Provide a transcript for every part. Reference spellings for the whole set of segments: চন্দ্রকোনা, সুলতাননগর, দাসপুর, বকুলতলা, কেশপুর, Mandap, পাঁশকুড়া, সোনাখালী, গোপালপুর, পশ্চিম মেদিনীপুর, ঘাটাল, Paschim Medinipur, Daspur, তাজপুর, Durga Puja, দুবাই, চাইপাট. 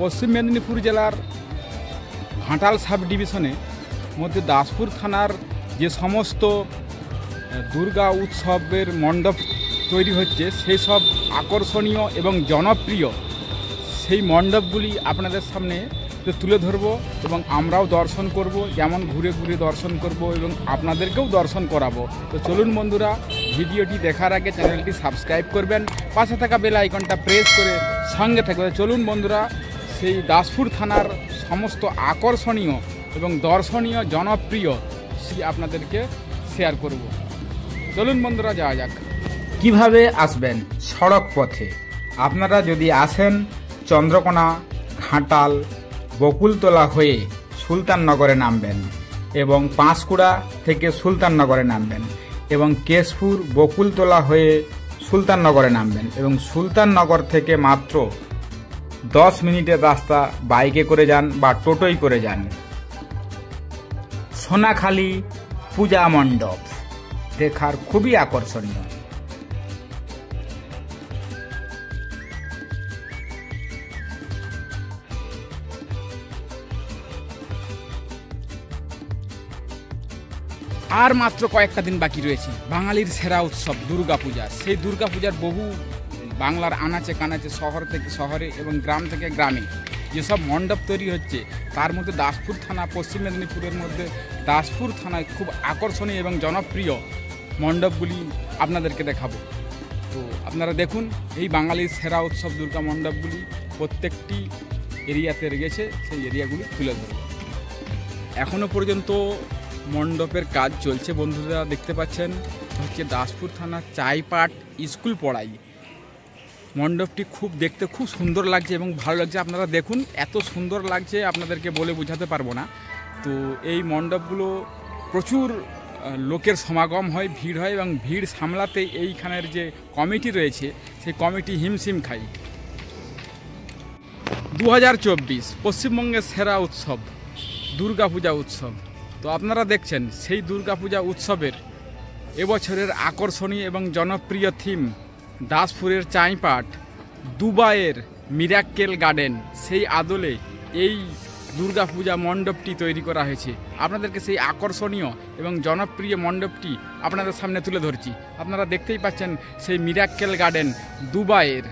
पश्चिम मेदिनीपुर जिलार घाटाल सब डिविजने मध्य दासपुर थानार जे समस्त दुर्गा उत्सवेर मंडप तैरी होच्छे सेई सब आकर्षणीय एवं जनप्रिय सेई मंडपगुली आपनादेर सामने तुले धरबो एवं आमराओ दर्शन करब जेमन घुरे घुरे दर्शन करब एवं आपनादेरकेओ दर्शन कराबो। तो चलुन बंधुरा भिडियोटी देखार आगे चैनलटी सबस्क्राइब करबेन, पाशे थाका बेल आइकनटा प्रेस करे संगे थाकबेन। चलुन बंधुरा सेई दासपुर थानार समस्त आकर्षणीय एवं दर्शनीय जनप्रिय सेई आपनादेरके शेयर करब। चलुन बंधुरा जाओया जाक। কিভাবে আসবেন? সড়ক পথে। আপনারা যদি আসেন চন্দ্রকোনা ঘাটাল বকুলতলা হয়ে সুলতাননগরে নামবেন এবং পাঁশকুড়া থেকে সুলতাননগরে নামবেন এবং কেশপুর বকুলতলা হয়ে সুলতাননগরে নামবেন এবং সুলতাননগর থেকে মাত্র 10 মিনিটের রাস্তা বাইকে করে যান বা টোটোই করে যান। সোনাখালী পূজা মণ্ডপ দেখার খুবই আকর্ষণীয়। আর মাত্র কয়েকটা দিন বাকি রয়েছে বাঙালির সেরা উৎসব দুর্গাপূজা। সেই দুর্গাপূজার বহু বাংলার আনাচে কানাচে শহর থেকে শহরে এবং গ্রাম থেকে গ্রামে যেসব মণ্ডপ তৈরি হচ্ছে তার মধ্যে দাসপুর থানা পশ্চিম মেদিনীপুরের মধ্যে দাসপুর থানায় খুব আকর্ষণীয় এবং জনপ্রিয় মণ্ডপগুলি আপনাদেরকে দেখাবো। তো আপনারা দেখুন এই বাঙালির সেরা উৎসব দুর্গা মণ্ডপগুলি প্রত্যেকটি এরিয়াতে গেছে, সেই এরিয়াগুলি তুলে ধরবো। এখনও পর্যন্ত मंडपर काज चलছে বন্ধুরা দেখতে পাচ্ছেন। হচ্ছে দাসপুর থানা চাইপাট স্কুল পড়াই মণ্ডপটি খুব দেখতে খুব সুন্দর লাগছে এবং ভালো লাগছে। আপনারা দেখুন এত সুন্দর লাগছে আপনাদেরকে বলে বোঝাতে পারবো না। তো এই মণ্ডপগুলো প্রচুর লোকের সমাগম হয়, ভিড় হয় এবং ভিড় সামলাতে এইখানের যে কমিটি রয়েছে সেই কমিটি হিমশিম খায়। 2024 পশ্চিমবঙ্গের সেরা উৎসব দুর্গাপূজা উৎসব। তো আপনারা দেখছেন সেই দুর্গাপূজা উৎসবের এবছরের আকর্ষণীয় এবং জনপ্রিয় থিম দাসপুরের চাইপাট দুবাইয়ের মিরাক্কেল গার্ডেন সেই আদলে এই দুর্গাপূজা মণ্ডপটি তৈরি করা হয়েছে। আপনাদেরকে সেই আকর্ষণীয় এবং জনপ্রিয় মণ্ডপটি আপনাদের সামনে তুলে ধরছি। আপনারা দেখতেই পাচ্ছেন সেই মিরাক্কেল গার্ডেন দুবাইয়ের।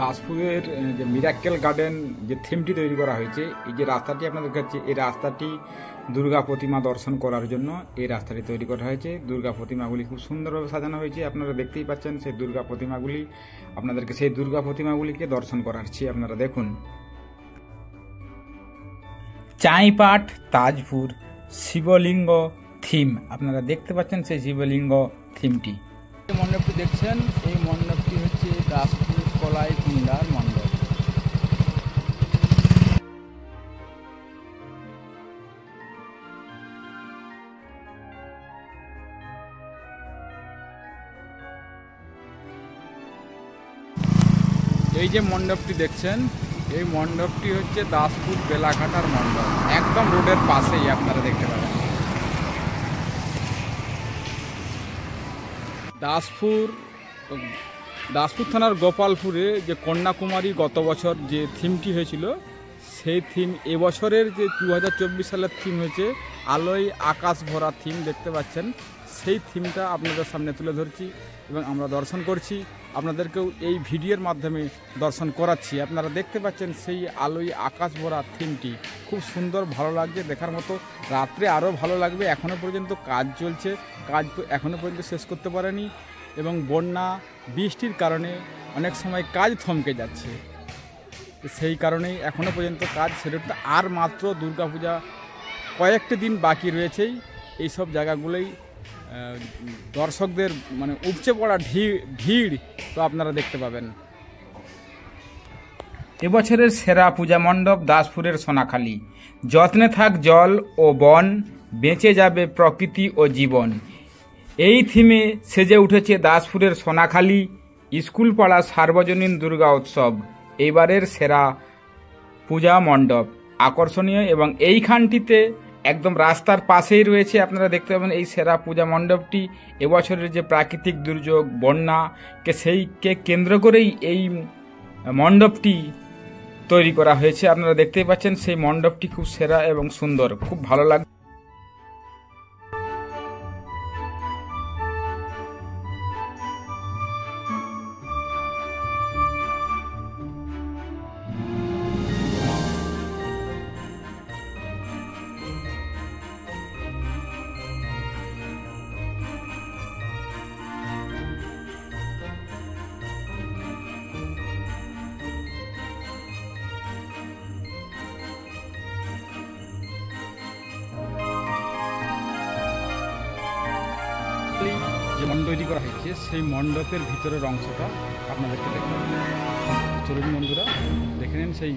দাসপুরের যে মিরাক্কেল গার্ডেন যে থিমটি তৈরি করা হয়েছে, এই যে রাস্তাটি আপনাদের কাছে, এই রাস্তাটি দুর্গা প্রতিমা দর্শন করার জন্য এই রাস্তাটি তৈরি করা হয়েছে। দুর্গা প্রতিমাগুলি খুব সুন্দরভাবে সাজানো হয়েছে। আপনারা দেখতেই পাচ্ছেন সেই দুর্গা প্রতিমাগুলি, আপনাদেরকে সেই দুর্গা প্রতিমাগুলিকে দর্শন করাচ্ছি। আপনারা দেখুন চাইপাট তাজপুর শিবলিঙ্গ থিম, আপনারা দেখতে পাচ্ছেন সেই শিবলিঙ্গ থিমটি। এই মণ্ডপটি দেখছেন, এই মণ্ডপটি হচ্ছে দাসপুর কলাই কুন্ডার মণ্ডপ। এই যে মণ্ডপটি দেখছেন এই মণ্ডপটি হচ্ছে দাসপুর বেলাঘাটার মণ্ডপ, একদম রোডের পাশেই আপনারা দেখতে পাবেন। দাসপুর থানার গোপালপুরে যে কন্যাকুমারী গত বছর যে থিমটি হয়েছিল সেই থিম এবছরের যে 2024 সালের থিম হয়েছে আলোয় আকাশ ভরা থিম দেখতে পাচ্ছেন। সেই থিমটা আপনাদের সামনে তুলে ধরছি এবং আমরা দর্শন করছি, আপনাদেরকেও এই ভিডিওর মাধ্যমে দর্শন করাচ্ছি। আপনারা দেখতে পাচ্ছেন সেই আলোয় আকাশ ভরা থিমটি খুব সুন্দর, ভালো লাগছে দেখার মতো। রাত্রে আরও ভালো লাগবে। এখনও পর্যন্ত কাজ চলছে, কাজ এখনও পর্যন্ত শেষ করতে পারেনি এবং বন্যা বৃষ্টির কারণে অনেক সময় কাজ থমকে যাচ্ছে, সেই কারণেই এখনও পর্যন্ত কাজ সেরে উঠতে আর মাত্র দুর্গাপূজা কয়েকটি দিন বাকি রয়েছেই। এইসব জায়গাগুলোই দর্শকদের মানে উপচে পড়া ভিড় তো আপনারা দেখতে পাবেন। এবছরের সেরা পূজা মণ্ডপ দাসপুরের সোনাখালি। যত্নে থাক জল ও বন, বেঁচে যাবে প্রকৃতি ও জীবন। এই থিমে সেজে উঠেছে দাসপুরের সোনাখালি স্কুলপাড়া সার্বজনীন দুর্গা উৎসব এবারের সেরা পূজা মণ্ডপ। আকর্ষণীয় এবং এইখানটিতে একদম রাস্তার পাশেই রয়েছে, আপনারা দেখতে পাবেন এই সেরা পূজা মণ্ডপটি। এবছরের যে প্রাকৃতিক দুর্যোগ বন্যাকে সেইকে কেন্দ্র করেই এই মণ্ডপটি তৈরি করা হয়েছে। আপনারা দেখতেই পাচ্ছেন সেই মণ্ডপটি খুব সেরা এবং সুন্দর, খুব ভালো লাগে। তৈরি করা হয়েছে সেই মণ্ডপের ভিতরের অংশটা আপনাদেরকে দেখাবো। চলুন বন্ধুরা দেখে নিন সেই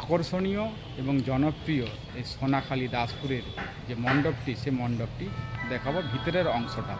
আকর্ষণীয় এবং জনপ্রিয় এই সোনাখালী দাসপুরের যে মণ্ডপটি, সেই মণ্ডপটি দেখাবো ভিতরের অংশটা।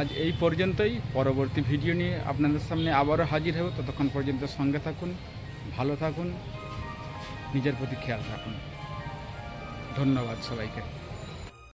আজ এই পর্যন্তই। পরবর্তী ভিডিও নিয়ে আপনাদের সামনে আবারও হাজির হব। ততক্ষণ পর্যন্ত সঙ্গে থাকুন, ভালো থাকুন, নিজের প্রতি খেয়াল রাখুন। ধন্যবাদ সবাইকে।